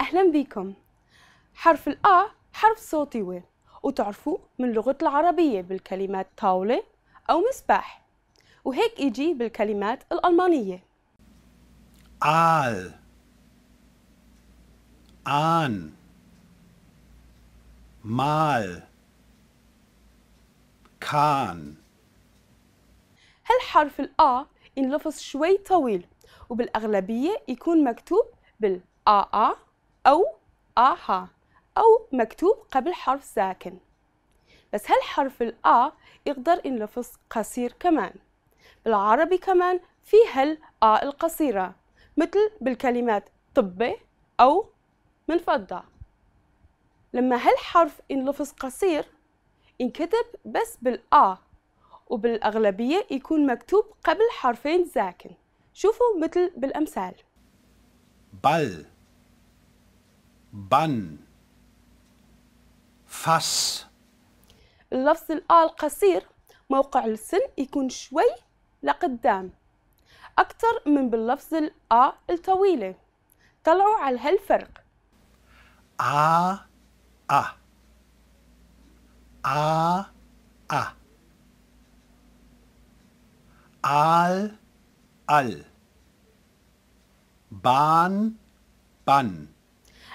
أهلا بكم. حرف الأ حرف صوتي و وتعرفوه من لغة العربية بالكلمات طاولة أو مصباح، وهيك يجي بالكلمات الألمانية آل، آن، مال، كان. هالحرف الأ ينلفظ شوي طويل وبالأغلبية يكون مكتوب بال آآ أو آها أو مكتوب قبل حرف ساكن، بس هالحرف الأ يقدر ينلفظ قصير كمان. بالعربي كمان في هالأ القصيرة مثل بالكلمات طبة أو من فضة. لما هالحرف ينلفظ قصير ينكتب بس بالأ وبالأغلبية يكون مكتوب قبل حرفين ساكن. شوفوا مثل بالأمثال بل، بن، فس. اللفظ الأ القصير موقع السن يكون شوي لقدام أكتر من باللفظ الأ الطويلة. طلعوا على هالفرق آ أ آ أ آل أل بان بن.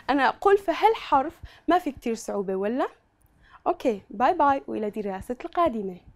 أنا أقول في هالحرف ما في كتير صعوبة ولا؟ أوكي، باي باي وإلى دراسة القادمة.